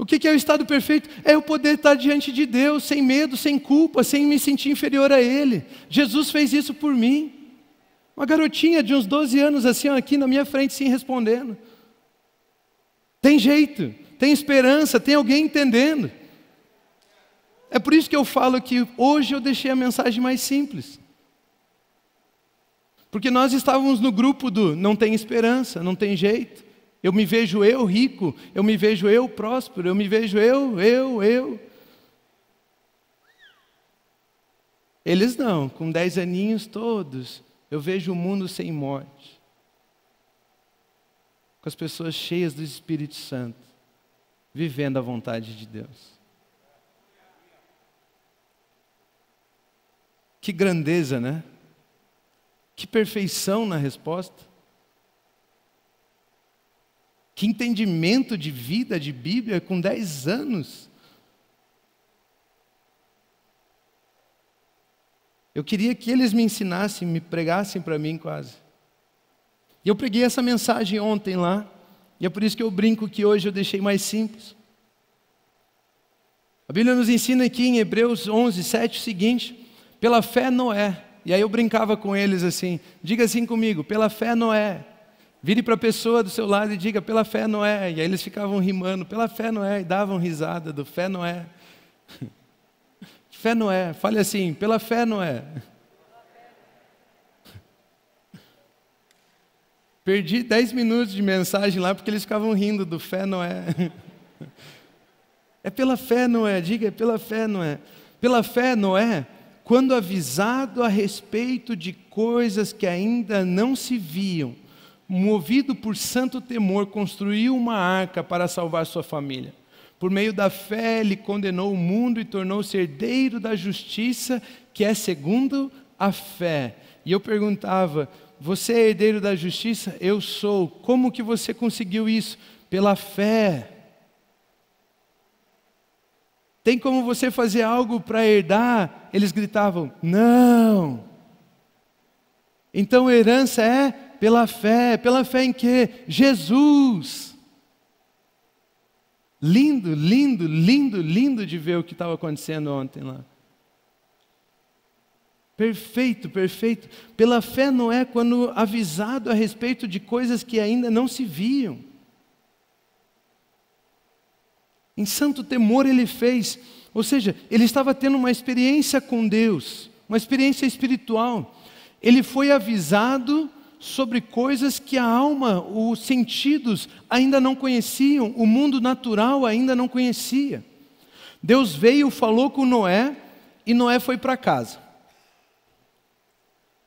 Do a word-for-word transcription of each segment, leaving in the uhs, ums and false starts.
O que é o estado perfeito? É eu poder estar diante de Deus, sem medo, sem culpa, sem me sentir inferior a Ele. Jesus fez isso por mim. Uma garotinha de uns doze anos, assim, aqui na minha frente, sim, respondendo. Tem jeito, tem esperança, tem alguém entendendo. É por isso que eu falo que hoje eu deixei a mensagem mais simples. Porque nós estávamos no grupo do não tem esperança, não tem jeito. Eu me vejo eu rico, eu me vejo eu próspero, eu me vejo eu, eu, eu. Eles não, com dez aninhos todos, eu vejo o mundo sem morte. Com as pessoas cheias do Espírito Santo, vivendo a vontade de Deus. Que grandeza, né? Que perfeição na resposta. Que entendimento de vida, de Bíblia, com dez anos. Eu queria que eles me ensinassem, me pregassem para mim quase. E eu preguei essa mensagem ontem lá, e é por isso que eu brinco que hoje eu deixei mais simples. A Bíblia nos ensina aqui em Hebreus onze, sete, o seguinte: pela fé Noé. E aí eu brincava com eles assim, diga assim comigo, pela fé Noé. Vire para a pessoa do seu lado e diga, pela fé Noé. E aí eles ficavam rimando, pela fé Noé, e davam risada do fé Noé. Fé Noé, fale assim, pela fé Noé. Perdi dez minutos de mensagem lá porque eles ficavam rindo do fé Noé. É pela fé Noé, diga, é pela fé Noé. Pela fé Noé, quando avisado a respeito de coisas que ainda não se viam, movido por santo temor, construiu uma arca para salvar sua família. Por meio da fé, ele condenou o mundo e tornou-se herdeiro da justiça, que é segundo a fé. E eu perguntava, você é herdeiro da justiça? Eu sou. Como que você conseguiu isso? Pela fé. Tem como você fazer algo para herdar? Eles gritavam, não. Então herança é pela fé. Pela fé em quê? Jesus. Lindo, lindo, lindo, lindo de ver o que estava acontecendo ontem lá. Perfeito, perfeito. Pela fé Noé, quando avisado a respeito de coisas que ainda não se viam, em santo temor ele fez, ou seja, ele estava tendo uma experiência com Deus, uma experiência espiritual. Ele foi avisado sobre coisas que a alma, os sentidos ainda não conheciam, o mundo natural ainda não conhecia. Deus veio, falou com Noé, e Noé foi para casa.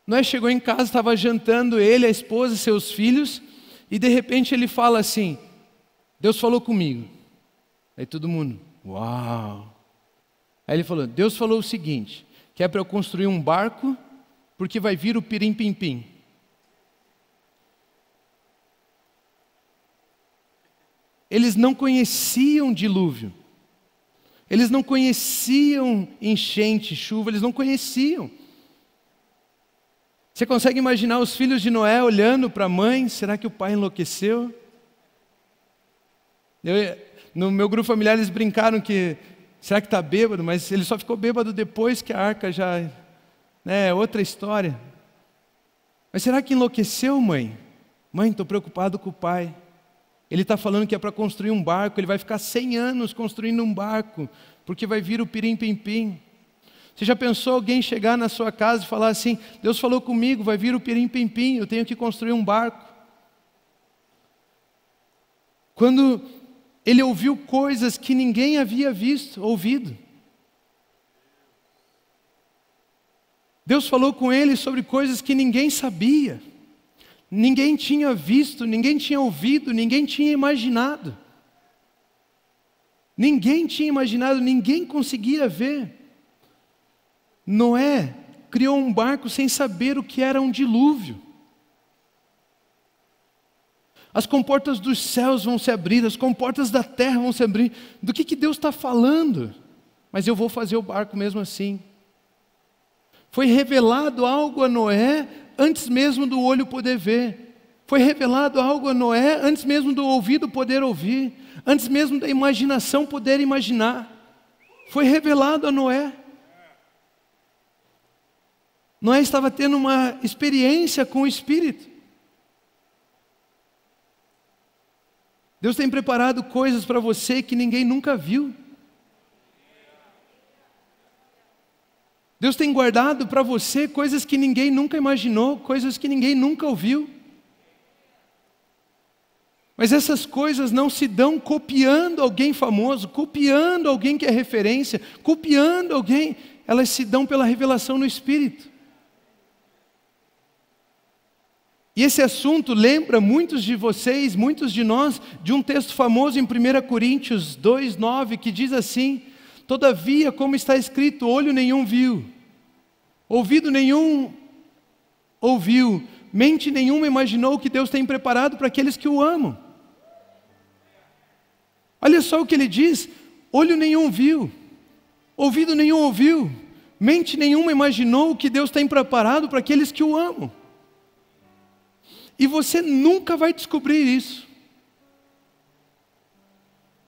Noé chegou em casa, estava jantando ele, a esposa, seus filhos, e de repente ele fala assim, Deus falou comigo. Aí todo mundo, uau. Aí ele falou, Deus falou o seguinte, que é para eu construir um barco, porque vai vir o pirim-pim-pim. Eles não conheciam dilúvio. Eles não conheciam enchente, chuva, eles não conheciam. Você consegue imaginar os filhos de Noé olhando para a mãe? Será que o pai enlouqueceu? Eu... No meu grupo familiar eles brincaram que, será que está bêbado? Mas ele só ficou bêbado depois que a arca já, né, é outra história. Mas será que enlouqueceu, mãe? Mãe, estou preocupado com o pai. Ele está falando que é para construir um barco, ele vai ficar cem anos construindo um barco, porque vai vir o pirim-pim-pim. Você já pensou alguém chegar na sua casa e falar assim, Deus falou comigo, vai vir o pirim-pim-pim, eu tenho que construir um barco. Quando... ele ouviu coisas que ninguém havia visto, ouvido. Deus falou com ele sobre coisas que ninguém sabia. Ninguém tinha visto, ninguém tinha ouvido, ninguém tinha imaginado. Ninguém tinha imaginado, ninguém conseguia ver. Noé criou um barco sem saber o que era um dilúvio. As comportas dos céus vão se abrir, as comportas da terra vão se abrir. Do que, que Deus está falando? Mas eu vou fazer o barco mesmo assim. Foi revelado algo a Noé antes mesmo do olho poder ver. Foi revelado algo a Noé antes mesmo do ouvido poder ouvir. antes mesmo da imaginação poder imaginar. Foi revelado a Noé. Noé estava tendo uma experiência com o Espírito. Deus tem preparado coisas para você que ninguém nunca viu. Deus tem guardado para você coisas que ninguém nunca imaginou, coisas que ninguém nunca ouviu. Mas essas coisas não se dão copiando alguém famoso, copiando alguém que é referência, copiando alguém, elas se dão pela revelação no Espírito. E esse assunto lembra muitos de vocês, muitos de nós, de um texto famoso em primeira Coríntios dois, nove, que diz assim: todavia, como está escrito, olho nenhum viu, ouvido nenhum ouviu, mente nenhuma imaginou o que Deus tem preparado para aqueles que o amam. Olha só o que ele diz: olho nenhum viu, ouvido nenhum ouviu, mente nenhuma imaginou o que Deus tem preparado para aqueles que o amam. E você nunca vai descobrir isso.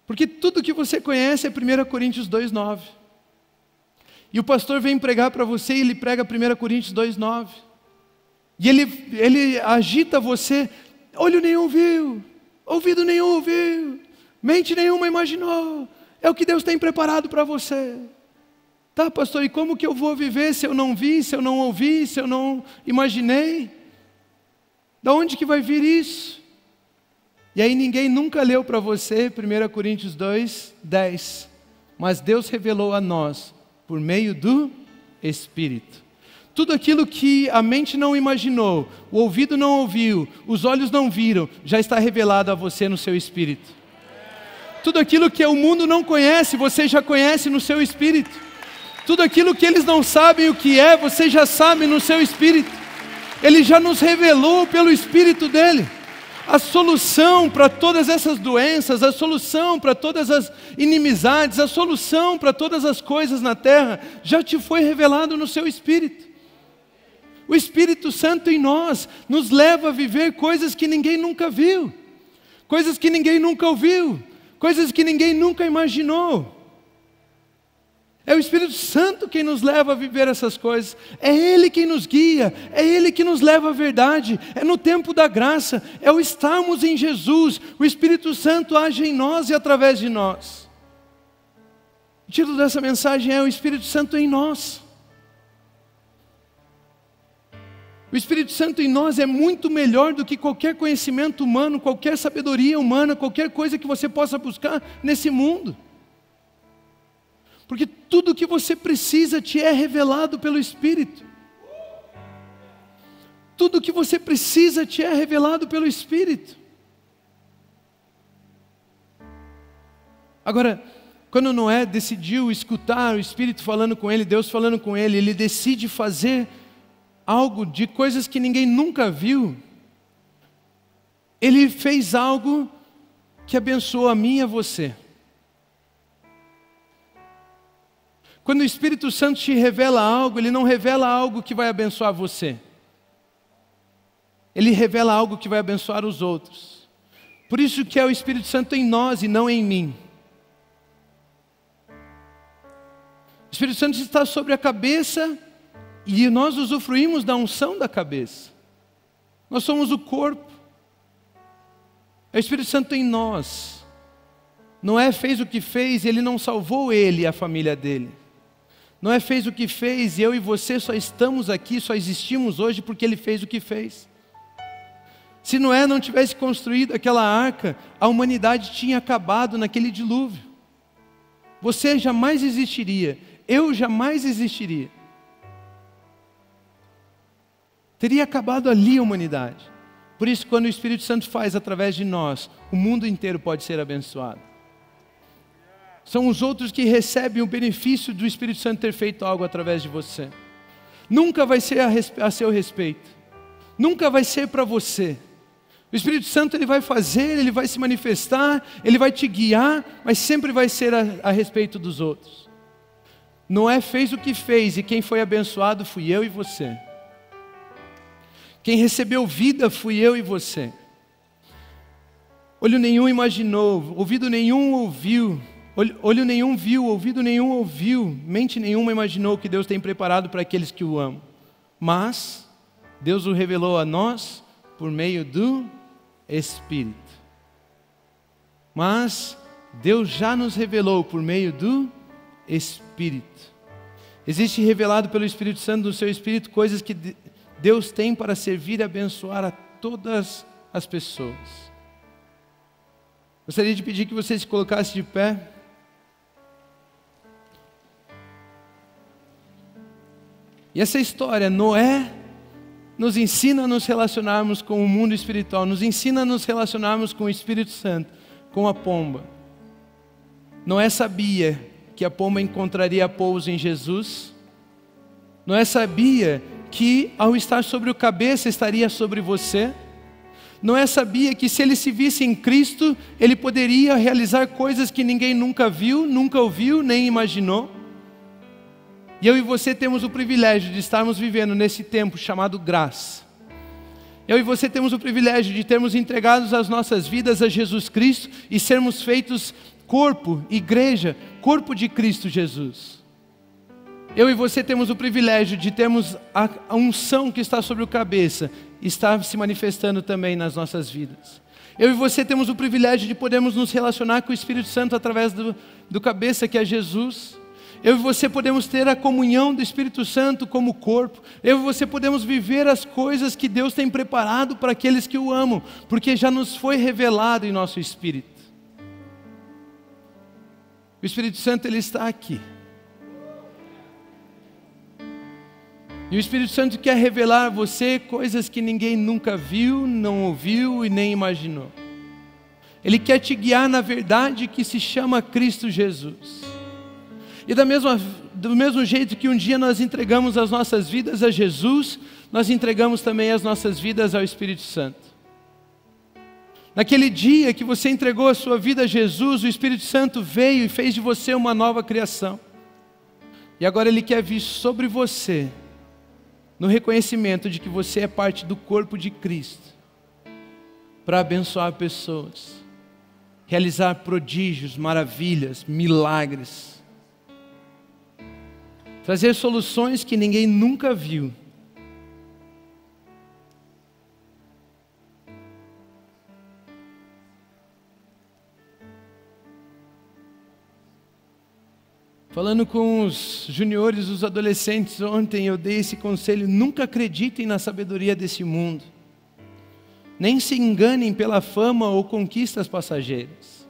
Porque tudo que você conhece é primeira Coríntios dois, nove. E o pastor vem pregar para você e ele prega primeira Coríntios dois, nove. E ele, ele agita você: olho nenhum viu, ouvido nenhum ouviu, mente nenhuma imaginou, é o que Deus tem preparado para você. Tá, pastor, e como que eu vou viver se eu não vi, se eu não ouvi, se eu não imaginei? Da onde que vai vir isso? E aí ninguém nunca leu para você primeira Coríntios dois, dez. Mas Deus revelou a nós por meio do Espírito. Tudo aquilo que a mente não imaginou, o ouvido não ouviu, os olhos não viram, já está revelado a você no seu Espírito. Tudo aquilo que o mundo não conhece, você já conhece no seu Espírito. Tudo aquilo que eles não sabem o que é, você já sabe no seu Espírito. Ele já nos revelou pelo Espírito dele. A solução para todas essas doenças, a solução para todas as inimizades, a solução para todas as coisas na terra, já te foi revelado no seu Espírito. O Espírito Santo em nós nos leva a viver coisas que ninguém nunca viu, coisas que ninguém nunca ouviu, coisas que ninguém nunca imaginou. É o Espírito Santo quem nos leva a viver essas coisas. É Ele quem nos guia. É Ele que nos leva à verdade. É no tempo da graça. É o estarmos em Jesus. O Espírito Santo age em nós e através de nós. O título dessa mensagem é: o Espírito Santo em nós. O Espírito Santo em nós é muito melhor do que qualquer conhecimento humano, qualquer sabedoria humana, qualquer coisa que você possa buscar nesse mundo. Porque tudo o que você precisa te é revelado pelo Espírito. Tudo o que você precisa te é revelado pelo Espírito. Agora, quando Noé decidiu escutar o Espírito falando com ele, Deus falando com ele, ele decide fazer algo de coisas que ninguém nunca viu. Ele fez algo que abençoou a mim e a você. Quando o Espírito Santo te revela algo, Ele não revela algo que vai abençoar você. Ele revela algo que vai abençoar os outros. Por isso que é o Espírito Santo em nós e não em mim. O Espírito Santo está sobre a cabeça e nós usufruímos da unção da cabeça. Nós somos o corpo. É o Espírito Santo em nós. Noé fez o que fez e Ele não salvou ele e a família dele. Noé fez o que fez e eu e você só estamos aqui, só existimos hoje porque ele fez o que fez. Se Noé não tivesse construído aquela arca, a humanidade tinha acabado naquele dilúvio. Você jamais existiria, eu jamais existiria. Teria acabado ali a humanidade. Por isso, quando o Espírito Santo faz através de nós, o mundo inteiro pode ser abençoado. São os outros que recebem o benefício do Espírito Santo ter feito algo através de você. Nunca vai ser a, a seu respeito. Nunca vai ser para você. O Espírito Santo ele vai fazer, ele vai se manifestar, ele vai te guiar, mas sempre vai ser a, a respeito dos outros. Noé fez o que fez e quem foi abençoado fui eu e você. Quem recebeu vida fui eu e você. O Olho nenhum imaginou, ouvido nenhum ouviu, olho, olho nenhum viu, ouvido nenhum ouviu, mente nenhuma imaginou o que Deus tem preparado para aqueles que o amam. Mas Deus o revelou a nós por meio do Espírito. Mas Deus já nos revelou por meio do Espírito. Existe revelado pelo Espírito Santo, do seu Espírito, coisas que Deus tem para servir e abençoar a todas as pessoas. Gostaria de pedir que você se colocasse de pé. E essa história, Noé, nos ensina a nos relacionarmos com o mundo espiritual, nos ensina a nos relacionarmos com o Espírito Santo, com a pomba. Noé sabia que a pomba encontraria pouso em Jesus. Noé sabia que ao estar sobre o cabeça estaria sobre você. Noé sabia que se ele se visse em Cristo, ele poderia realizar coisas que ninguém nunca viu, nunca ouviu, nem imaginou. E eu e você temos o privilégio de estarmos vivendo nesse tempo chamado graça. Eu e você temos o privilégio de termos entregados as nossas vidas a Jesus Cristo e sermos feitos corpo, igreja, corpo de Cristo Jesus. Eu e você temos o privilégio de termos a unção que está sobre o cabeça, está se manifestando também nas nossas vidas. Eu e você temos o privilégio de podermos nos relacionar com o Espírito Santo através do, do cabeça que é Jesus. Eu e você podemos ter a comunhão do Espírito Santo como corpo. Eu e você podemos viver as coisas que Deus tem preparado para aqueles que o amam, porque já nos foi revelado em nosso Espírito. O Espírito Santo, Ele está aqui. E o Espírito Santo quer revelar a você coisas que ninguém nunca viu, não ouviu e nem imaginou. Ele quer te guiar na verdade que se chama Cristo Jesus. E da mesma, do mesmo jeito que um dia nós entregamos as nossas vidas a Jesus, nós entregamos também as nossas vidas ao Espírito Santo. Naquele dia que você entregou a sua vida a Jesus, o Espírito Santo veio e fez de você uma nova criação. E agora Ele quer vir sobre você, no reconhecimento de que você é parte do corpo de Cristo, para abençoar pessoas, realizar prodígios, maravilhas, milagres, trazer soluções que ninguém nunca viu. Falando com os juniores, os adolescentes ontem, eu dei esse conselho: nunca acreditem na sabedoria desse mundo. Nem se enganem pela fama ou conquistas passageiras.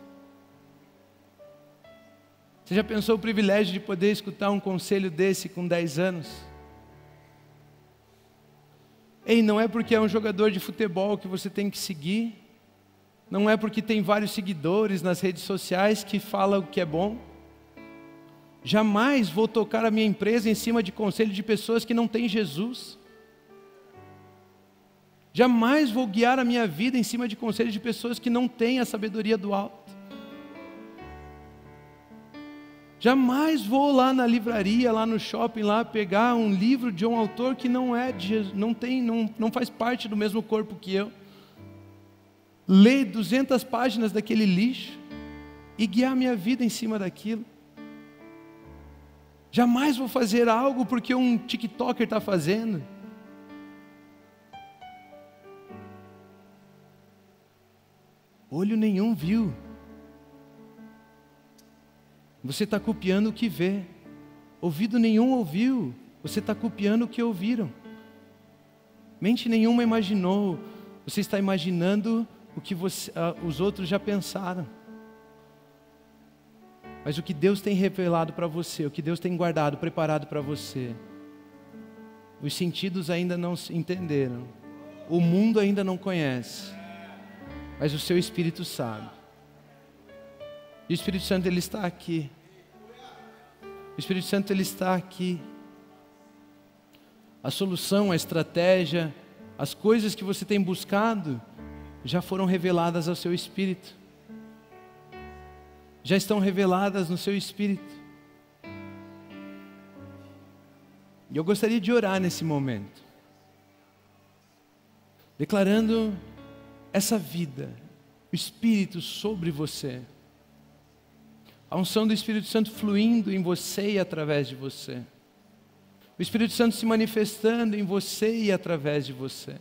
Você já pensou o privilégio de poder escutar um conselho desse com dez anos? Ei, não é porque é um jogador de futebol que você tem que seguir. Não é porque tem vários seguidores nas redes sociais que fala o que é bom. Jamais vou tocar a minha empresa em cima de conselho de pessoas que não têm Jesus. Jamais vou guiar a minha vida em cima de conselho de pessoas que não têm a sabedoria do alto. Jamais vou lá na livraria, lá no shopping, lá pegar um livro de um autor que não é de Jesus, não tem, não, não faz parte do mesmo corpo que eu. Ler duzentas páginas daquele lixo e guiar a minha vida em cima daquilo. Jamais vou fazer algo porque um TikToker está fazendo. Olho nenhum viu. Você está copiando o que vê. Ouvido nenhum ouviu. Você está copiando o que ouviram. Mente nenhuma imaginou. Você está imaginando o que você, uh, os outros já pensaram. Mas o que Deus tem revelado para você, o que Deus tem guardado, preparado para você, os sentidos ainda não entenderam, o mundo ainda não conhece, mas o seu Espírito sabe. E o Espírito Santo, Ele está aqui. O Espírito Santo, Ele está aqui. A solução, a estratégia, as coisas que você tem buscado, já foram reveladas ao seu Espírito. Já estão reveladas no seu Espírito. E eu gostaria de orar nesse momento, declarando essa vida, o Espírito sobre você. A unção do Espírito Santo fluindo em você e através de você. O Espírito Santo se manifestando em você e através de você.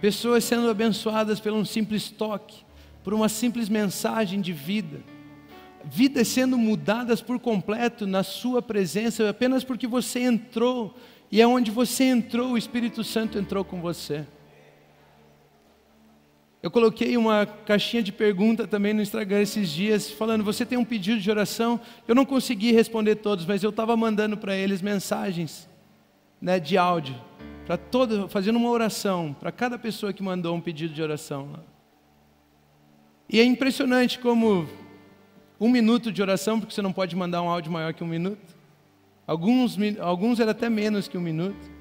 Pessoas sendo abençoadas por um simples toque, por uma simples mensagem de vida. Vidas sendo mudadas por completo na sua presença, apenas porque você entrou, e é onde você entrou, o Espírito Santo entrou com você. Eu coloquei uma caixinha de pergunta também no Instagram esses dias, falando, você tem um pedido de oração? Eu não consegui responder todos, mas eu estava mandando para eles mensagens, né, de áudio, para todos, fazendo uma oração, para cada pessoa que mandou um pedido de oração. E é impressionante como um minuto de oração, porque você não pode mandar um áudio maior que um minuto, alguns, alguns era até menos que um minuto,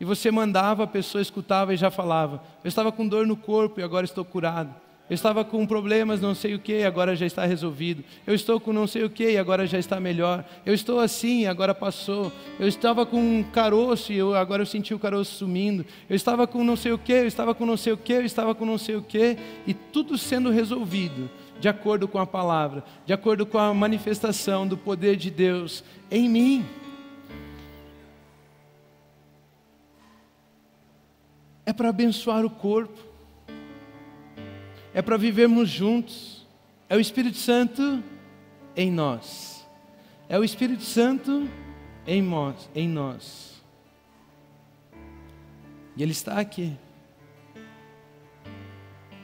e você mandava, a pessoa escutava e já falava, eu estava com dor no corpo e agora estou curado, eu estava com problemas não sei o que e agora já está resolvido, eu estou com não sei o que e agora já está melhor, eu estou assim e agora passou, eu estava com um caroço e eu, agora eu senti o caroço sumindo, eu estava com não sei o que, eu estava com não sei o que, eu estava com não sei o que, e tudo sendo resolvido, de acordo com a palavra, de acordo com a manifestação do poder de Deus em mim. É para abençoar o corpo, é para vivermos juntos, é o Espírito Santo em nós, é o Espírito Santo em nós, em nós. E Ele está aqui.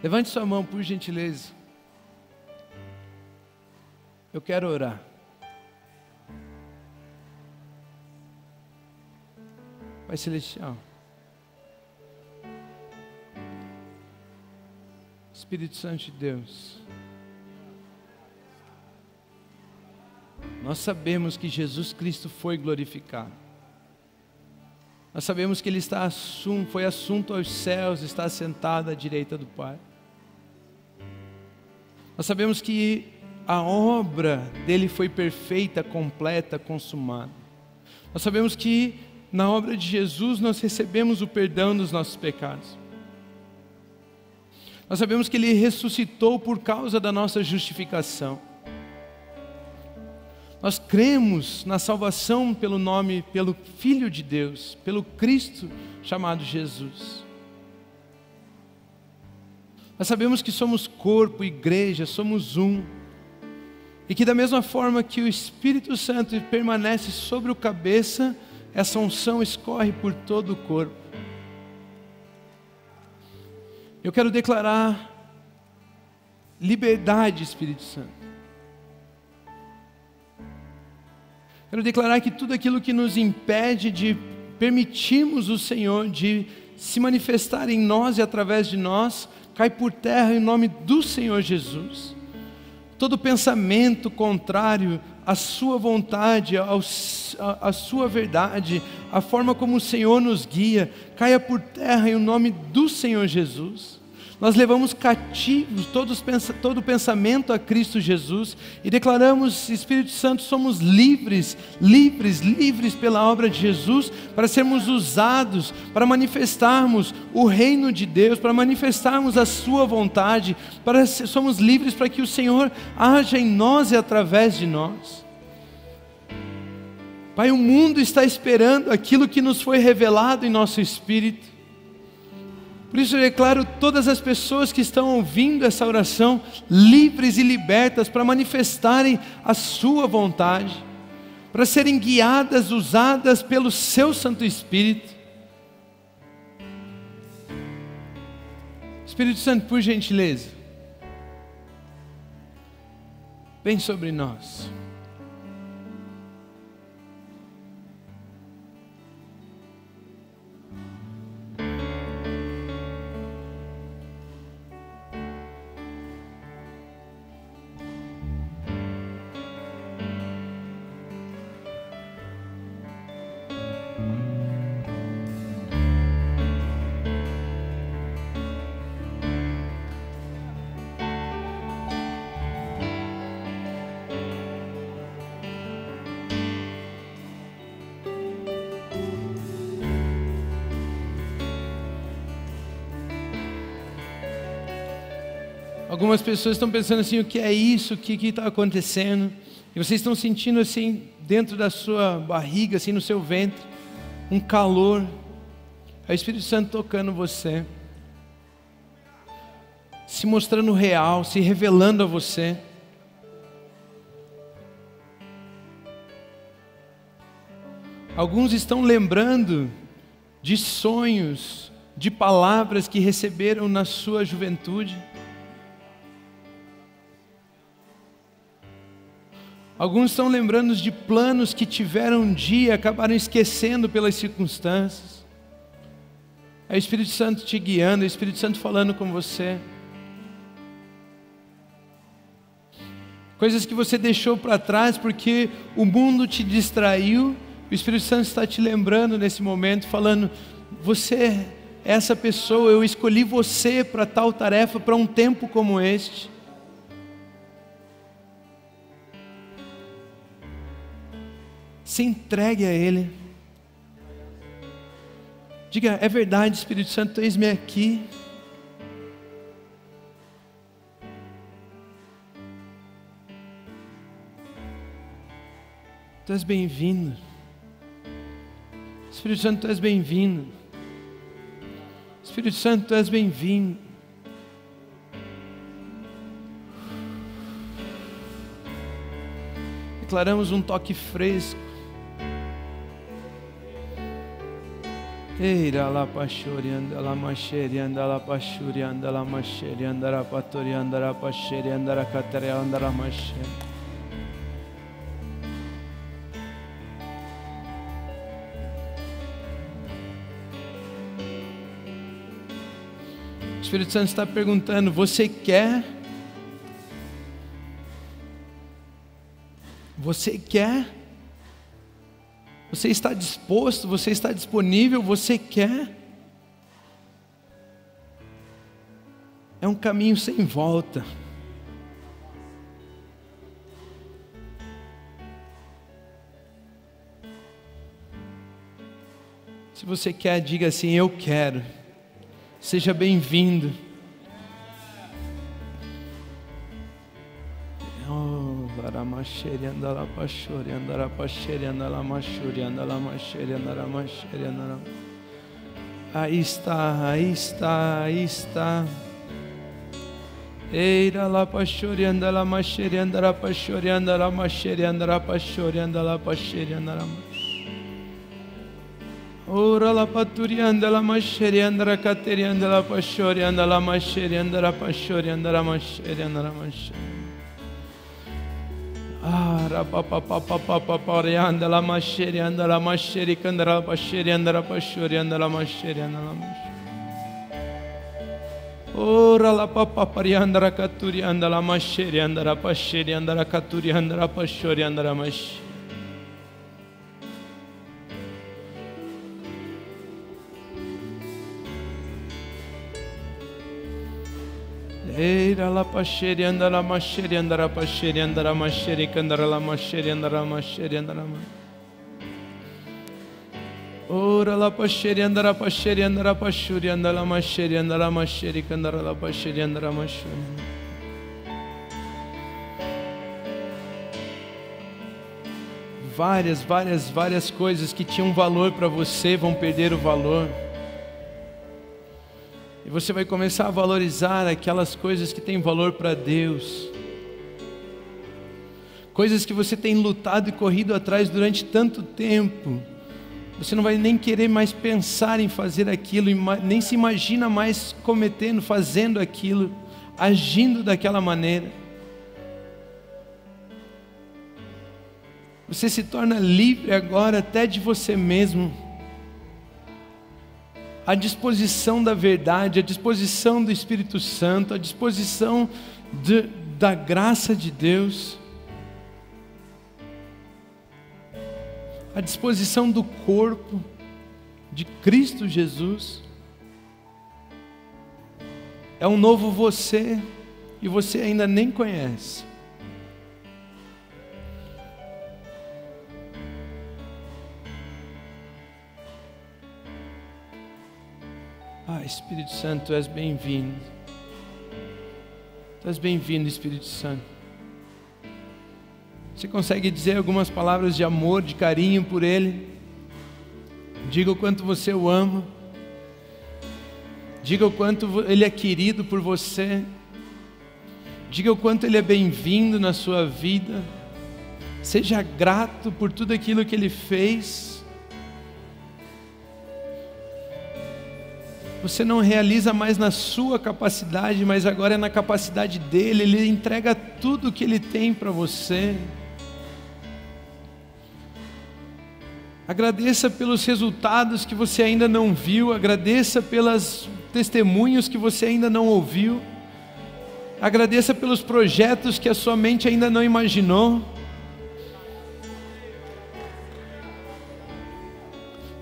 Levante sua mão, por gentileza. Eu quero orar. Pai Celestial, Espírito Santo de Deus, nós sabemos que Jesus Cristo foi glorificado, nós sabemos que Ele está assunto, foi assunto aos céus, está sentado à direita do Pai, nós sabemos que a obra dele foi perfeita, completa, consumada. Nós sabemos que na obra de Jesus nós recebemos o perdão dos nossos pecados. Nós sabemos que Ele ressuscitou por causa da nossa justificação. Nós cremos na salvação pelo nome, pelo Filho de Deus, pelo Cristo chamado Jesus. Nós sabemos que somos corpo, igreja, somos um. E que da mesma forma que o Espírito Santo permanece sobre o cabeça, essa unção escorre por todo o corpo. Eu quero declarar liberdade, Espírito Santo. Quero declarar que tudo aquilo que nos impede de permitirmos o Senhor de se manifestar em nós e através de nós, cai por terra em nome do Senhor Jesus. Todo pensamento contrário à sua vontade, ao, à, à sua verdade, à forma como o Senhor nos guia, caia por terra em o nome do Senhor Jesus. Nós levamos cativos todos, todo pensamento a Cristo Jesus e declaramos, Espírito Santo, somos livres, livres, livres pela obra de Jesus, para sermos usados, para manifestarmos o reino de Deus, para manifestarmos a sua vontade, para ser, somos livres para que o Senhor haja em nós e através de nós. Pai, o mundo está esperando aquilo que nos foi revelado em nosso espírito. Por isso eu declaro todas as pessoas que estão ouvindo essa oração, livres e libertas para manifestarem a sua vontade, para serem guiadas, usadas pelo seu Santo Espírito. Espírito Santo, por gentileza, vem sobre nós. Algumas pessoas estão pensando assim, o que é isso? O que está acontecendo? E vocês estão sentindo assim, dentro da sua barriga, assim no seu ventre, um calor. É o Espírito Santo tocando você, se mostrando real, se revelando a você. Alguns estão lembrando de sonhos, de palavras que receberam na sua juventude. Alguns estão lembrando de planos que tiveram um dia e acabaram esquecendo pelas circunstâncias. É o Espírito Santo te guiando, é o Espírito Santo falando com você. Coisas que você deixou para trás porque o mundo te distraiu. O Espírito Santo está te lembrando nesse momento, falando, você, essa pessoa, eu escolhi você para tal tarefa, para um tempo como este. Se entregue a Ele. Diga, é verdade, Espírito Santo, eis-me aqui. Tu és bem-vindo. Espírito Santo, tu és bem-vindo. Espírito Santo, tu és bem-vindo. Declaramos um toque fresco. Eira la pachori andala macheri andala pachori andala macheri andara patori andara pacheri andara catere andara macheri. O Espírito Santo está perguntando, você quer? Você quer? Você está disposto? Você está disponível? Você quer? É um caminho sem volta. Se você quer, diga assim, eu quero. Seja bem-vindo. Oh, laramaxeri andala pachori andala pachori andala machori andala machori andala machori andala. Aí está, aí está, aí está. Eira la pachori andala machori andala pachori andala machori andala pachori andala pachori andala. Ora la paturianda la macherianda la caterianda la pachorianda la macherianda la pachorianda la macherianda la macherianda. Ah, rapa pa pa pa pa pa parianda la macherianda la machericanda la pacherianda la pachorianda la macherianda la macherianda. Ora la pa pa parianda la caturianda la macherianda la pacherianda la caturianda la pachorianda la macherianda. Eira la pacheri andara macheri andara pacheri andara macheri andara la macheri andara macheri andara macheri. Ora la pacheri andara pacheri andara pachuri andara macheri andara macheri andara la pacheri andara macheri. Várias, várias, várias coisas que tinham valor para você vão perder o valor. E você vai começar a valorizar aquelas coisas que têm valor para Deus. Coisas que você tem lutado e corrido atrás durante tanto tempo. Você não vai nem querer mais pensar em fazer aquilo, nem se imagina mais cometendo, fazendo aquilo, agindo daquela maneira. Você se torna livre agora até de você mesmo. A disposição da verdade, a disposição do Espírito Santo, a disposição de, da graça de Deus, a disposição do corpo de Cristo Jesus. É um novo você e você ainda nem conhece. Ah, Espírito Santo, és bem-vindo. Tu és bem-vindo, Espírito Santo. Você consegue dizer algumas palavras de amor, de carinho por Ele? Diga o quanto você o ama. Diga o quanto Ele é querido por você. Diga o quanto Ele é bem-vindo na sua vida. Seja grato por tudo aquilo que Ele fez. Você não realiza mais na sua capacidade, mas agora é na capacidade dEle. Ele entrega tudo o que Ele tem para você. Agradeça pelos resultados que você ainda não viu. Agradeça pelos testemunhos que você ainda não ouviu. Agradeça pelos projetos que a sua mente ainda não imaginou.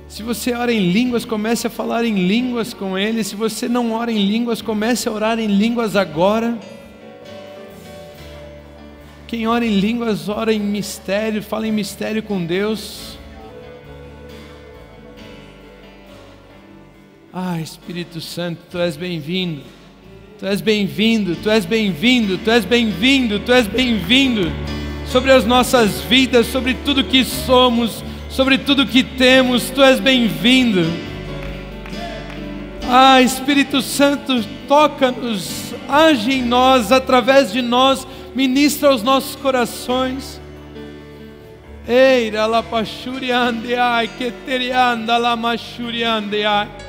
Se você ora em línguas, comece a falar em línguas com Ele. Se você não ora em línguas, comece a orar em línguas agora. Quem ora em línguas, ora em mistério, fala em mistério com Deus. Ah, Espírito Santo, Tu és bem-vindo, Tu és bem-vindo, Tu és bem-vindo, Tu és bem-vindo, Tu és bem-vindo sobre as nossas vidas, sobre tudo que somos, sobre tudo que temos. Tu és bem-vindo. Ah, Espírito Santo, toca-nos, age em nós, através de nós, ministra aos nossos corações. Eira la pachuriandeai, keterianda la machuriandeai.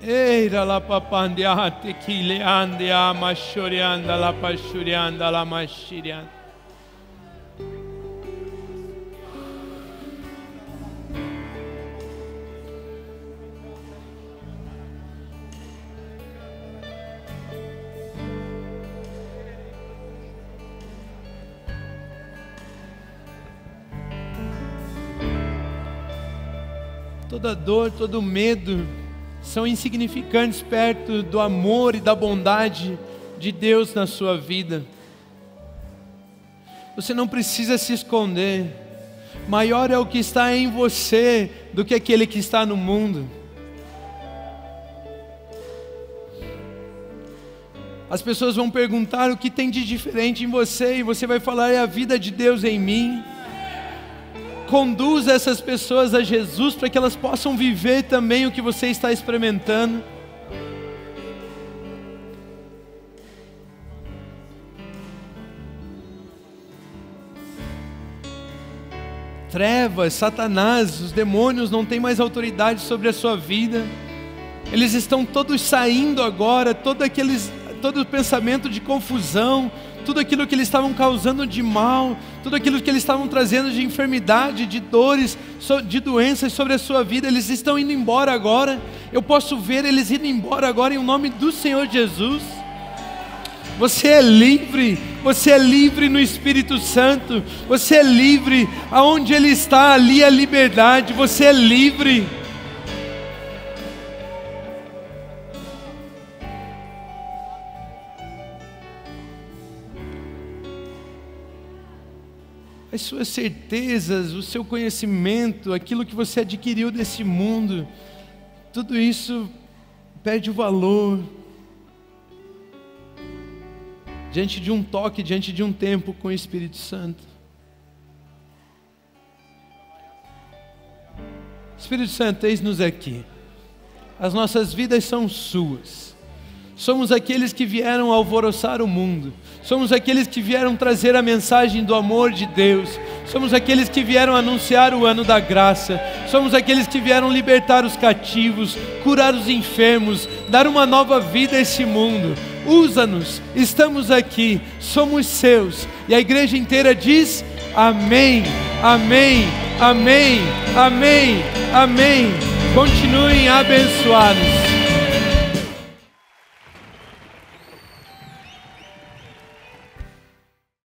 Eira la papandiate que leande a machorianda la pachurianda la machirianda. Toda dor, todo medo são insignificantes perto do amor e da bondade de Deus na sua vida. Você não precisa se esconder. Maior é o que está em você do que aquele que está no mundo. As pessoas vão perguntar o que tem de diferente em você, e você vai falar: é a vida de Deus em mim. Conduza essas pessoas a Jesus, para que elas possam viver também o que você está experimentando. Trevas, Satanás, os demônios não têm mais autoridade sobre a sua vida. Eles estão todos saindo agora, todo, aqueles, todo o pensamento de confusão, tudo aquilo que eles estavam causando de mal, tudo aquilo que eles estavam trazendo de enfermidade, de dores, de doenças sobre a sua vida, eles estão indo embora agora. Eu posso ver eles indo embora agora, em nome do Senhor Jesus. Você é livre, você é livre no Espírito Santo, você é livre, aonde Ele está, ali é liberdade, você é livre. As suas certezas, o seu conhecimento, aquilo que você adquiriu desse mundo, tudo isso perde o valor diante de um toque, diante de um tempo com o Espírito Santo. Espírito Santo, eis-nos aqui. As nossas vidas são suas. Somos aqueles que vieram alvoroçar o mundo. Somos aqueles que vieram trazer a mensagem do amor de Deus. Somos aqueles que vieram anunciar o ano da graça. Somos aqueles que vieram libertar os cativos, curar os enfermos, dar uma nova vida a este mundo. Usa-nos, estamos aqui, somos seus. E a igreja inteira diz: amém, amém, amém, amém, amém. Continuem abençoados.